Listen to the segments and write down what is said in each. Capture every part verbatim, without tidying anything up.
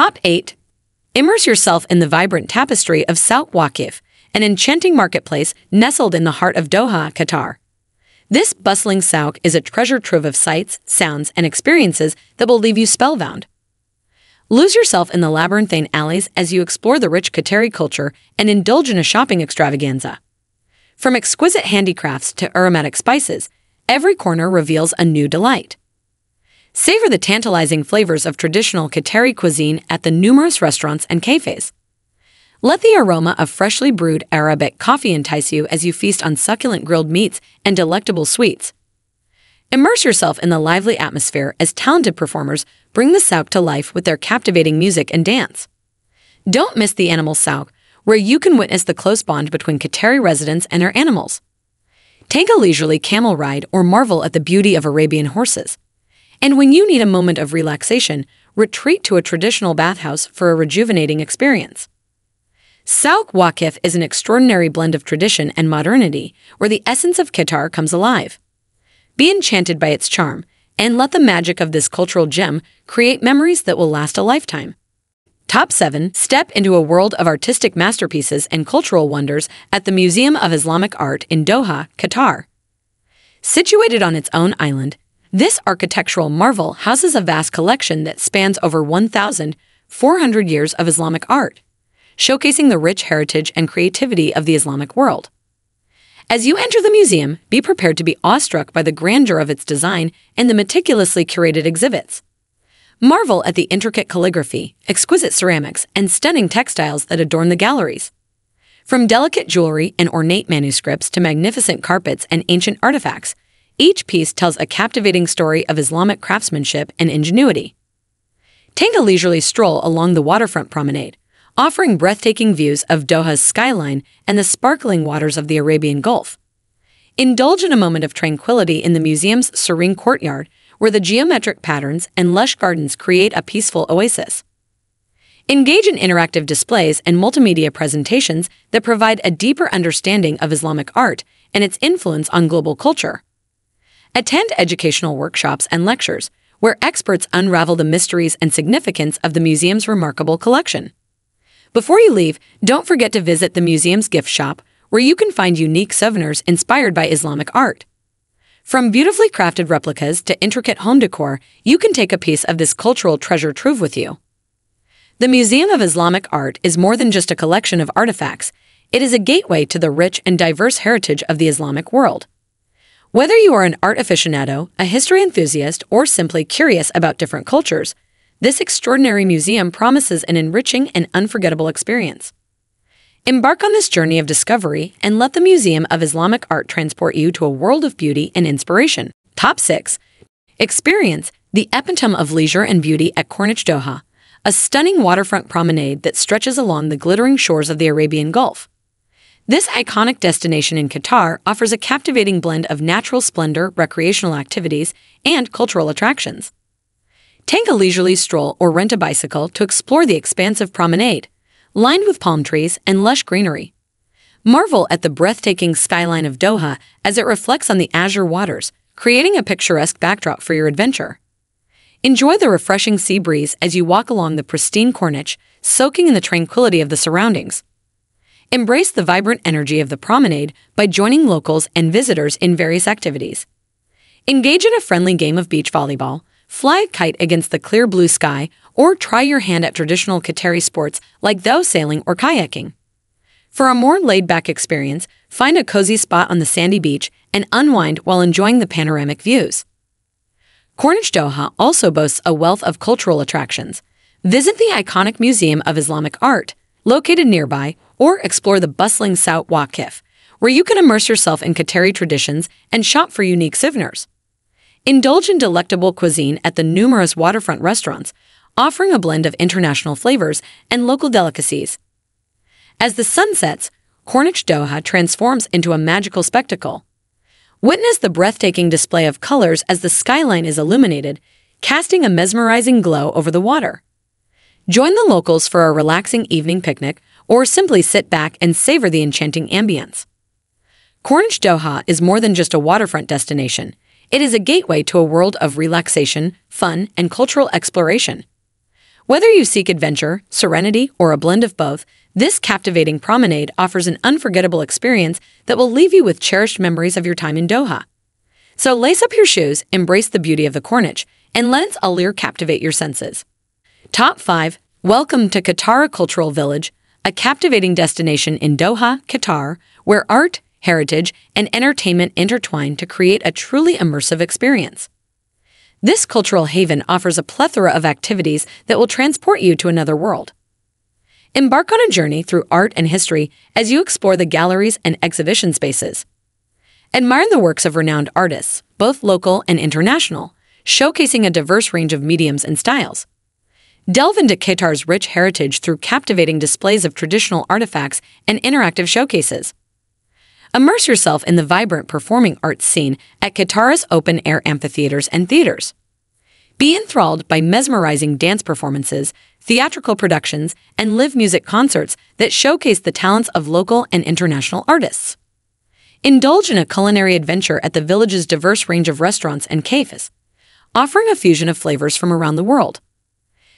Top eight. Immerse yourself in the vibrant tapestry of Souq Waqif, an enchanting marketplace nestled in the heart of Doha, Qatar. This bustling Souq is a treasure trove of sights, sounds, and experiences that will leave you spellbound. Lose yourself in the labyrinthine alleys as you explore the rich Qatari culture and indulge in a shopping extravaganza. From exquisite handicrafts to aromatic spices, every corner reveals a new delight. Savor the tantalizing flavors of traditional Qatari cuisine at the numerous restaurants and cafes. Let the aroma of freshly brewed Arabic coffee entice you as you feast on succulent grilled meats and delectable sweets. Immerse yourself in the lively atmosphere as talented performers bring the Souq to life with their captivating music and dance. Don't miss the Animal Souq, where you can witness the close bond between Qatari residents and their animals. Take a leisurely camel ride or marvel at the beauty of Arabian horses. And when you need a moment of relaxation, retreat to a traditional bathhouse for a rejuvenating experience. Souq Waqif is an extraordinary blend of tradition and modernity, where the essence of Qatar comes alive. Be enchanted by its charm, and let the magic of this cultural gem create memories that will last a lifetime. Top seven. Step into a world of artistic masterpieces and cultural wonders at the Museum of Islamic Art in Doha, Qatar. Situated on its own island, this architectural marvel houses a vast collection that spans over one thousand four hundred years of Islamic art, showcasing the rich heritage and creativity of the Islamic world. As you enter the museum, be prepared to be awestruck by the grandeur of its design and the meticulously curated exhibits. Marvel at the intricate calligraphy, exquisite ceramics, and stunning textiles that adorn the galleries. From delicate jewelry and ornate manuscripts to magnificent carpets and ancient artifacts, each piece tells a captivating story of Islamic craftsmanship and ingenuity. Take a leisurely stroll along the waterfront promenade, offering breathtaking views of Doha's skyline and the sparkling waters of the Arabian Gulf. Indulge in a moment of tranquility in the museum's serene courtyard, where the geometric patterns and lush gardens create a peaceful oasis. Engage in interactive displays and multimedia presentations that provide a deeper understanding of Islamic art and its influence on global culture. Attend educational workshops and lectures, where experts unravel the mysteries and significance of the museum's remarkable collection. Before you leave, don't forget to visit the museum's gift shop, where you can find unique souvenirs inspired by Islamic art. From beautifully crafted replicas to intricate home decor, you can take a piece of this cultural treasure trove with you. The Museum of Islamic Art is more than just a collection of artifacts. It is a gateway to the rich and diverse heritage of the Islamic world. Whether you are an art aficionado, a history enthusiast, or simply curious about different cultures, this extraordinary museum promises an enriching and unforgettable experience. Embark on this journey of discovery and let the Museum of Islamic Art transport you to a world of beauty and inspiration. Top six. Experience the epitome of leisure and beauty at Corniche Doha, a stunning waterfront promenade that stretches along the glittering shores of the Arabian Gulf. This iconic destination in Qatar offers a captivating blend of natural splendor, recreational activities, and cultural attractions. Take a leisurely stroll or rent a bicycle to explore the expansive promenade, lined with palm trees and lush greenery. Marvel at the breathtaking skyline of Doha as it reflects on the azure waters, creating a picturesque backdrop for your adventure. Enjoy the refreshing sea breeze as you walk along the pristine Corniche, soaking in the tranquility of the surroundings. Embrace the vibrant energy of the promenade by joining locals and visitors in various activities. Engage in a friendly game of beach volleyball, fly a kite against the clear blue sky, or try your hand at traditional Qatari sports like those sailing or kayaking. For a more laid-back experience, find a cozy spot on the sandy beach and unwind while enjoying the panoramic views. Corniche Doha also boasts a wealth of cultural attractions. Visit the iconic Museum of Islamic Art, located nearby, or explore the bustling Souq Waqif, where you can immerse yourself in Qatari traditions and shop for unique souvenirs. Indulge in delectable cuisine at the numerous waterfront restaurants, offering a blend of international flavors and local delicacies. As the sun sets, Corniche Doha transforms into a magical spectacle. Witness the breathtaking display of colors as the skyline is illuminated, casting a mesmerizing glow over the water. Join the locals for a relaxing evening picnic, or simply sit back and savor the enchanting ambience. Corniche Doha is more than just a waterfront destination. It is a gateway to a world of relaxation, fun, and cultural exploration. Whether you seek adventure, serenity, or a blend of both, this captivating promenade offers an unforgettable experience that will leave you with cherished memories of your time in Doha. So lace up your shoes, embrace the beauty of the Corniche, and let its allure captivate your senses. Top five. Welcome to Katara Cultural Village, a captivating destination in Doha, Qatar, where art, heritage, and entertainment intertwine to create a truly immersive experience. This cultural haven offers a plethora of activities that will transport you to another world. Embark on a journey through art and history as you explore the galleries and exhibition spaces. Admire the works of renowned artists, both local and international, showcasing a diverse range of mediums and styles. Delve into Qatar's rich heritage through captivating displays of traditional artifacts and interactive showcases. Immerse yourself in the vibrant performing arts scene at Qatar's open-air amphitheaters and theaters. Be enthralled by mesmerizing dance performances, theatrical productions, and live music concerts that showcase the talents of local and international artists. Indulge in a culinary adventure at the village's diverse range of restaurants and cafes, offering a fusion of flavors from around the world.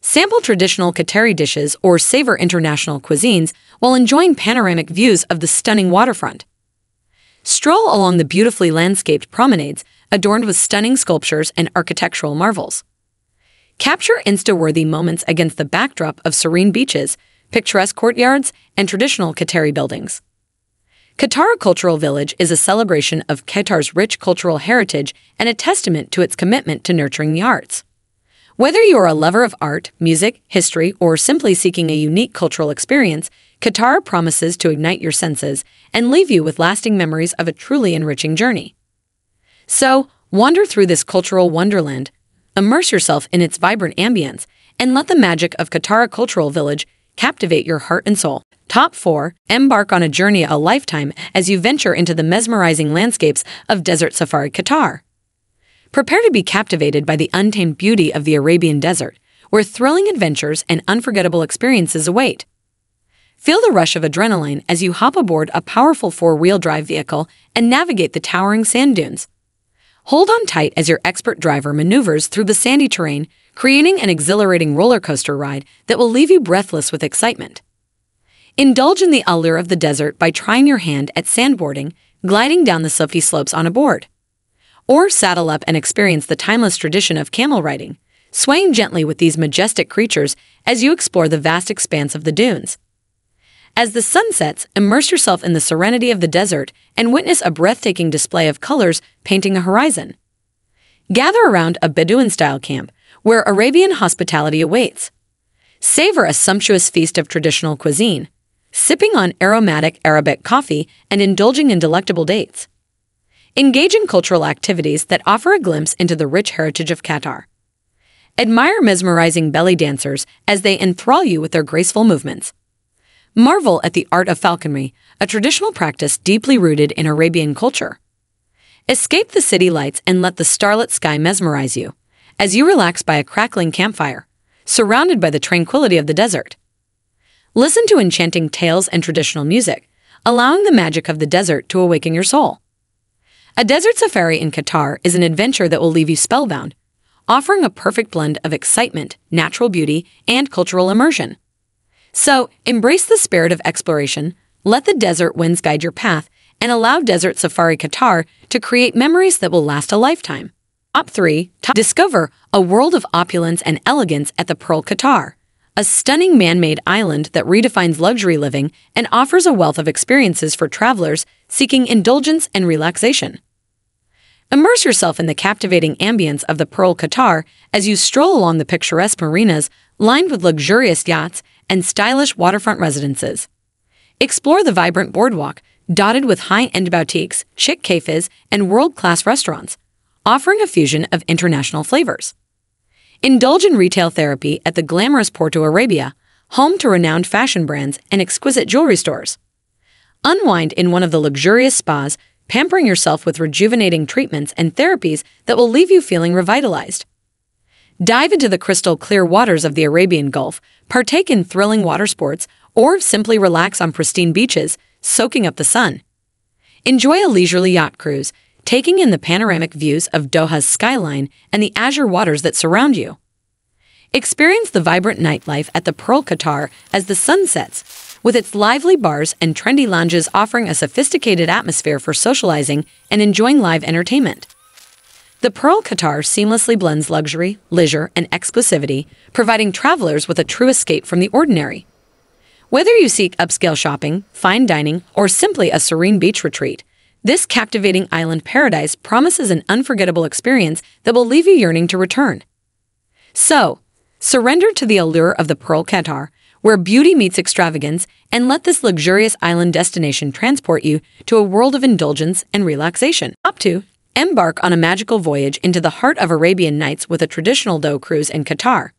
Sample traditional Qatari dishes or savor international cuisines while enjoying panoramic views of the stunning waterfront. Stroll along the beautifully landscaped promenades adorned with stunning sculptures and architectural marvels. Capture Insta-worthy moments against the backdrop of serene beaches, picturesque courtyards, and traditional Qatari buildings. Qatar Cultural Village is a celebration of Qatar's rich cultural heritage and a testament to its commitment to nurturing the arts. Whether you are a lover of art, music, history, or simply seeking a unique cultural experience, Qatar promises to ignite your senses and leave you with lasting memories of a truly enriching journey. So, wander through this cultural wonderland, immerse yourself in its vibrant ambience, and let the magic of Qatar Cultural Village captivate your heart and soul. Top four. Embark on a journey a lifetime as you venture into the mesmerizing landscapes of Desert Safari Qatar. Prepare to be captivated by the untamed beauty of the Arabian desert, where thrilling adventures and unforgettable experiences await. Feel the rush of adrenaline as you hop aboard a powerful four-wheel drive vehicle and navigate the towering sand dunes. Hold on tight as your expert driver maneuvers through the sandy terrain, creating an exhilarating roller coaster ride that will leave you breathless with excitement. Indulge in the allure of the desert by trying your hand at sandboarding, gliding down the silky slopes on a board. Or saddle up and experience the timeless tradition of camel riding, swaying gently with these majestic creatures as you explore the vast expanse of the dunes. As the sun sets, immerse yourself in the serenity of the desert and witness a breathtaking display of colors painting a horizon. Gather around a Bedouin-style camp, where Arabian hospitality awaits. Savor a sumptuous feast of traditional cuisine, sipping on aromatic Arabic coffee and indulging in delectable dates. Engage in cultural activities that offer a glimpse into the rich heritage of Qatar. Admire mesmerizing belly dancers as they enthrall you with their graceful movements. Marvel at the art of falconry, a traditional practice deeply rooted in Arabian culture. Escape the city lights and let the starlit sky mesmerize you, as you relax by a crackling campfire, surrounded by the tranquility of the desert. Listen to enchanting tales and traditional music, allowing the magic of the desert to awaken your soul. A desert safari in Qatar is an adventure that will leave you spellbound, offering a perfect blend of excitement, natural beauty, and cultural immersion. So, embrace the spirit of exploration, let the desert winds guide your path, and allow Desert Safari Qatar to create memories that will last a lifetime. Top three. Discover a world of opulence and elegance at the Pearl Qatar, a stunning man-made island that redefines luxury living and offers a wealth of experiences for travelers seeking indulgence and relaxation. Immerse yourself in the captivating ambience of the Pearl Qatar as you stroll along the picturesque marinas lined with luxurious yachts and stylish waterfront residences. Explore the vibrant boardwalk, dotted with high-end boutiques, chic cafes, and world-class restaurants, offering a fusion of international flavors. Indulge in retail therapy at the glamorous Porto Arabia, home to renowned fashion brands and exquisite jewelry stores. Unwind in one of the luxurious spas, pampering yourself with rejuvenating treatments and therapies that will leave you feeling revitalized. Dive into the crystal-clear waters of the Arabian Gulf, partake in thrilling water sports, or simply relax on pristine beaches, soaking up the sun. Enjoy a leisurely yacht cruise, taking in the panoramic views of Doha's skyline and the azure waters that surround you. Experience the vibrant nightlife at the Pearl Qatar as the sun sets, with its lively bars and trendy lounges offering a sophisticated atmosphere for socializing and enjoying live entertainment. The Pearl Qatar seamlessly blends luxury, leisure, and exclusivity, providing travelers with a true escape from the ordinary. Whether you seek upscale shopping, fine dining, or simply a serene beach retreat, this captivating island paradise promises an unforgettable experience that will leave you yearning to return. So, surrender to the allure of the Pearl Qatar, where beauty meets extravagance, and let this luxurious island destination transport you to a world of indulgence and relaxation. Up to embark on a magical voyage into the heart of Arabian Nights with a traditional dough cruise in Qatar.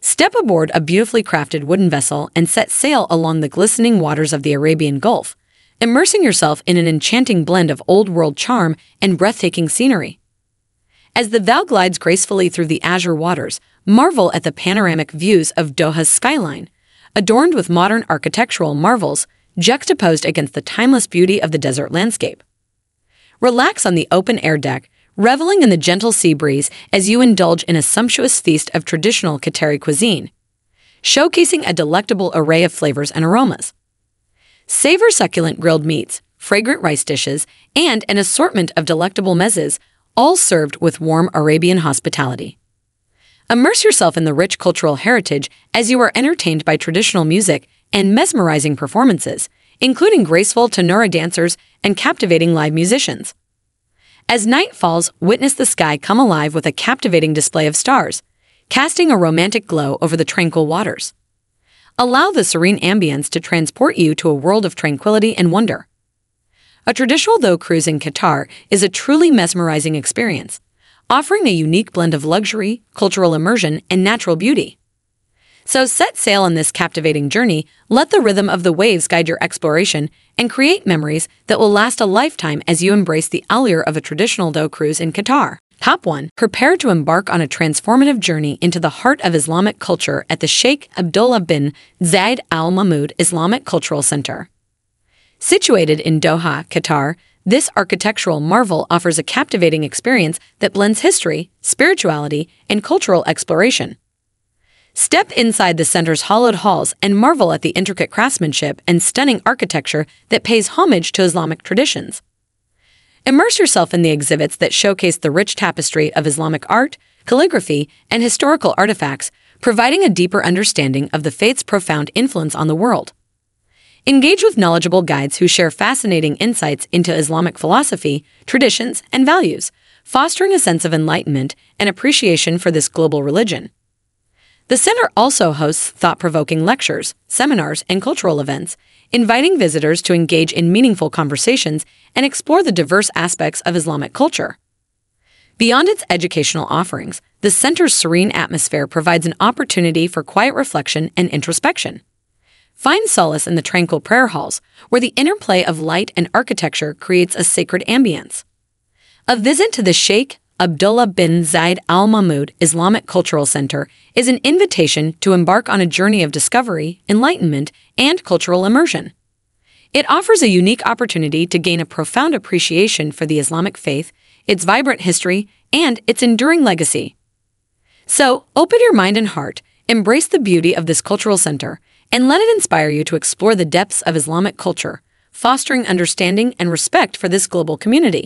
Step aboard a beautifully crafted wooden vessel and set sail along the glistening waters of the Arabian Gulf, immersing yourself in an enchanting blend of old-world charm and breathtaking scenery. As the dhow glides gracefully through the azure waters, marvel at the panoramic views of Doha's skyline, adorned with modern architectural marvels juxtaposed against the timeless beauty of the desert landscape. Relax on the open-air deck, reveling in the gentle sea breeze as you indulge in a sumptuous feast of traditional Qatari cuisine, showcasing a delectable array of flavors and aromas. Savor succulent grilled meats, fragrant rice dishes, and an assortment of delectable mezzes, all served with warm Arabian hospitality. Immerse yourself in the rich cultural heritage as you are entertained by traditional music and mesmerizing performances, including graceful tanura dancers and captivating live musicians. As night falls, witness the sky come alive with a captivating display of stars, casting a romantic glow over the tranquil waters. Allow the serene ambience to transport you to a world of tranquility and wonder. A traditional dough cruise in Qatar is a truly mesmerizing experience, offering a unique blend of luxury, cultural immersion, and natural beauty. So set sail on this captivating journey, let the rhythm of the waves guide your exploration, and create memories that will last a lifetime as you embrace the allure of a traditional dough cruise in Qatar. Top one. Prepare to embark on a transformative journey into the heart of Islamic culture at the Sheikh Abdullah bin Zayed Al Mahmud Islamic Cultural Center. Situated in Doha, Qatar, this architectural marvel offers a captivating experience that blends history, spirituality, and cultural exploration. Step inside the center's hollowed halls and marvel at the intricate craftsmanship and stunning architecture that pays homage to Islamic traditions. Immerse yourself in the exhibits that showcase the rich tapestry of Islamic art, calligraphy, and historical artifacts, providing a deeper understanding of the faith's profound influence on the world. Engage with knowledgeable guides who share fascinating insights into Islamic philosophy, traditions, and values, fostering a sense of enlightenment and appreciation for this global religion. The center also hosts thought-provoking lectures, seminars, and cultural events, inviting visitors to engage in meaningful conversations and explore the diverse aspects of Islamic culture. Beyond its educational offerings, the center's serene atmosphere provides an opportunity for quiet reflection and introspection. Find solace in the tranquil prayer halls, where the interplay of light and architecture creates a sacred ambience. A visit to the Sheikh Abdullah bin Zayed Al Mahmud Islamic Cultural Center is an invitation to embark on a journey of discovery, enlightenment, and cultural immersion. It offers a unique opportunity to gain a profound appreciation for the Islamic faith, its vibrant history, and its enduring legacy. So, open your mind and heart, embrace the beauty of this cultural center, and let it inspire you to explore the depths of Islamic culture, fostering understanding and respect for this global community.